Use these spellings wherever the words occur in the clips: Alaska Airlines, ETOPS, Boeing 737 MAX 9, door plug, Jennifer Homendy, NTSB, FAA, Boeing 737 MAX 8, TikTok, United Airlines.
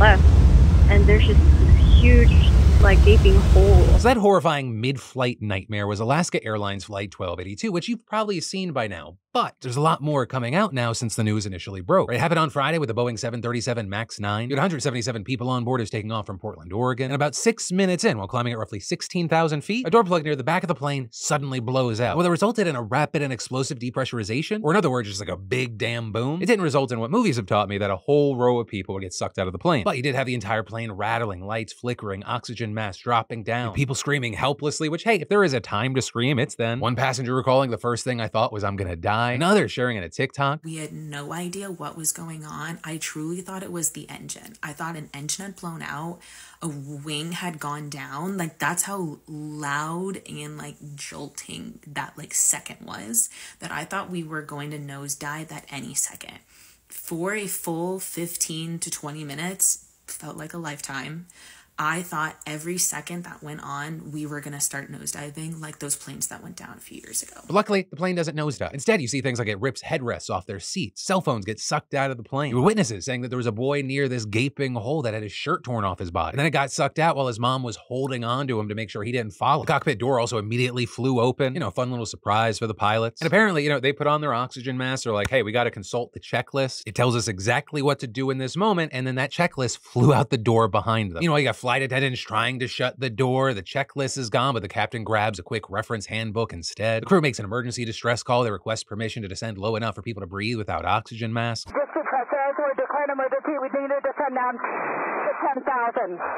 left, and there's just this huge, like, gaping hole. So that horrifying mid-flight nightmare was Alaska Airlines Flight 1282, which you've probably seen by now. But there's a lot more coming out now since the news initially broke. It happened on Friday with the Boeing 737 MAX 9. You had 177 people on board as taking off from Portland, Oregon. And about 6 minutes in, while climbing at roughly 16,000 feet, a door plug near the back of the plane suddenly blows out. Whether it resulted in a rapid and explosive depressurization, or in other words, just like a big damn boom, it didn't result in what movies have taught me, that a whole row of people would get sucked out of the plane. But you did have the entire plane rattling, lights flickering, oxygen masks dropping down, people screaming helplessly, which, hey, if there is a time to scream, it's then. One passenger recalling, the first thing I thought was, I'm gonna die. Another sharing in a TikTok. We had no idea what was going on. I truly thought it was the engine. I thought an engine had blown out, a wing had gone down. Like, that's how loud and like jolting that like second was, that I thought we were going to nosedive at any second. For a full 15 to 20 minutes, felt like a lifetime. I thought every second that went on, we were gonna start nosediving like those planes that went down a few years ago. But luckily, the plane doesn't nosedive. Instead, you see things like it rips headrests off their seats, cell phones get sucked out of the plane. There were witnesses saying that there was a boy near this gaping hole that had his shirt torn off his body. And then it got sucked out while his mom was holding on to him to make sure he didn't follow. The cockpit door also immediately flew open. You know, fun little surprise for the pilots. And apparently, you know, they put on their oxygen masks. They're like, hey, we gotta consult the checklist. It tells us exactly what to do in this moment. And then that checklist flew out the door behind them. You know, you got flight attendants trying to shut the door. The checklist is gone, but the captain grabs a quick reference handbook instead. The crew makes an emergency distress call. They request permission to descend low enough for people to breathe without oxygen masks.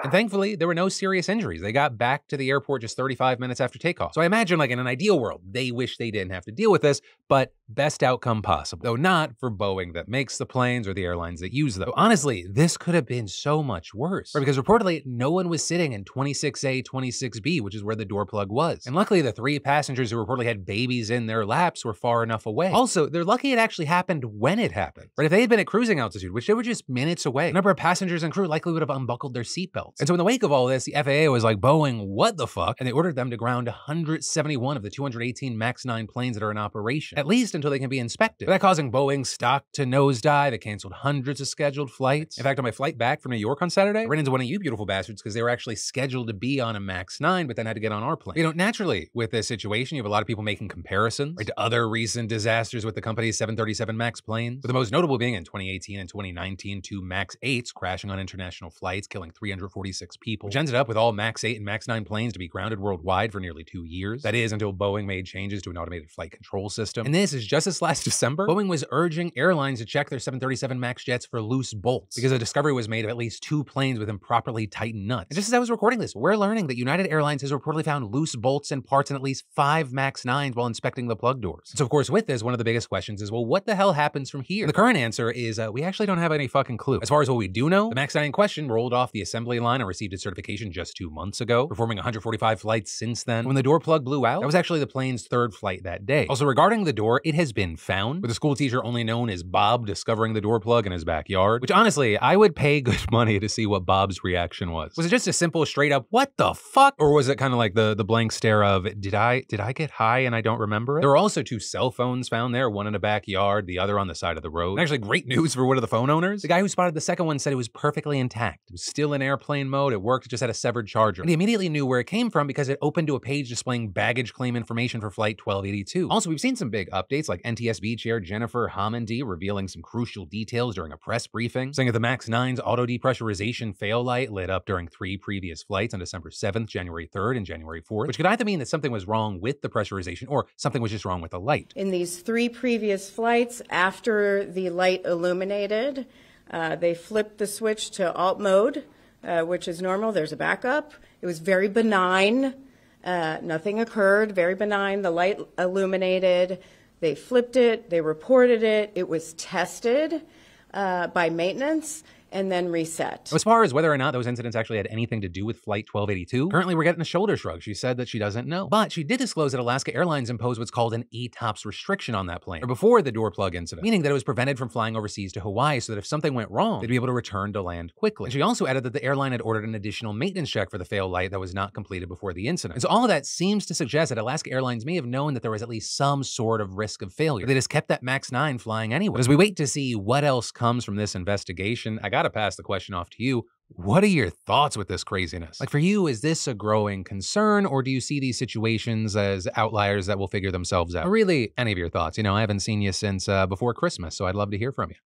And thankfully, there were no serious injuries. They got back to the airport just 35 minutes after takeoff. So I imagine, like, in an ideal world, they wish they didn't have to deal with this, but best outcome possible. Though not for Boeing that makes the planes or the airlines that use them. Though honestly, this could have been so much worse. Right? Because reportedly, no one was sitting in 26A, 26B, which is where the door plug was. And luckily, the three passengers who reportedly had babies in their laps were far enough away. Also, they're lucky it actually happened when it happened. Right? If they had been at cruising altitude, which they were just minutes away, the number of passengers and crew likely would have unbuckled their seatbelts. And so in the wake of all this, the FAA was like, Boeing, what the fuck? And they ordered them to ground 171 of the 218 MAX 9 planes that are in operation, at least until they can be inspected. That causing Boeing's stock to nosedive. It canceled hundreds of scheduled flights. In fact, on my flight back from New York on Saturday, I ran into one of you beautiful bastards because they were actually scheduled to be on a MAX 9, but then had to get on our plane. You know, naturally, with this situation, you have a lot of people making comparisons, right, to other recent disasters with the company's 737 MAX planes, with the most notable being in 2018 and 2019, two MAX 8s crashing on international flights, killing 346 people, which ended up with all MAX 8 and MAX 9 planes to be grounded worldwide for nearly 2 years. That is, until Boeing made changes to an automated flight control system. And this is just this last December. Boeing was urging airlines to check their 737 MAX jets for loose bolts because a discovery was made of at least two planes with improperly tightened nuts. And just as I was recording this, we're learning that United Airlines has reportedly found loose bolts and parts in at least 5 MAX 9s while inspecting the plug doors. And so, of course, with this, one of the biggest questions is, well, what the hell happens from here? And the current answer is, we actually don't have any fucking clue. As far as what we do know, the MAX 9 in question rolled off the assembly line and received its certification just 2 months ago, performing 145 flights since then. When the door plug blew out, that was actually the plane's third flight that day. Also, regarding the door, it has been found, with a school teacher only known as Bob discovering the door plug in his backyard, which honestly, I would pay good money to see what Bob's reaction was. Was it just a simple straight up, what the fuck? Or was it kind of like the blank stare of, did I get high and I don't remember it? There were also two cell phones found there, one in a backyard, the other on the side of the road. And actually, great news for one of the phone owners. The guy who spotted the second one said it was perfectly intact. It was still in airplane mode, it worked, it just had a severed charger. And he immediately knew where it came from because it opened to a page displaying baggage claim information for flight 1282. Also, we've seen some big updates, like NTSB chair Jennifer Homendy revealing some crucial details during a press briefing, saying that the MAX 9's auto depressurization fail light lit up during 3 previous flights on December 7th, January 3rd, and January 4th, which could either mean that something was wrong with the pressurization or something was just wrong with the light. In these 3 previous flights, after the light illuminated, they flipped the switch to alt mode, which is normal. There's a backup. It was very benign. Nothing occurred. Very benign. The light illuminated. They flipped it. They reported it. It was tested by maintenance and then reset. As far as whether or not those incidents actually had anything to do with Flight 1282, currently we're getting a shoulder shrug. She said that she doesn't know. But she did disclose that Alaska Airlines imposed what's called an ETOPS restriction on that plane, or before the door plug incident, meaning that it was prevented from flying overseas to Hawaii so that if something went wrong, they'd be able to return to land quickly. And she also added that the airline had ordered an additional maintenance check for the fail light that was not completed before the incident. And so all of that seems to suggest that Alaska Airlines may have known that there was at least some sort of risk of failure. They just kept that MAX 9 flying anyway. But as we wait to see what else comes from this investigation, I got got to pass the question off to you. What are your thoughts with this craziness? Like for you, is this a growing concern, or do you see these situations as outliers that will figure themselves out? Or really, any of your thoughts. You know, I haven't seen you since before Christmas, so I'd love to hear from you.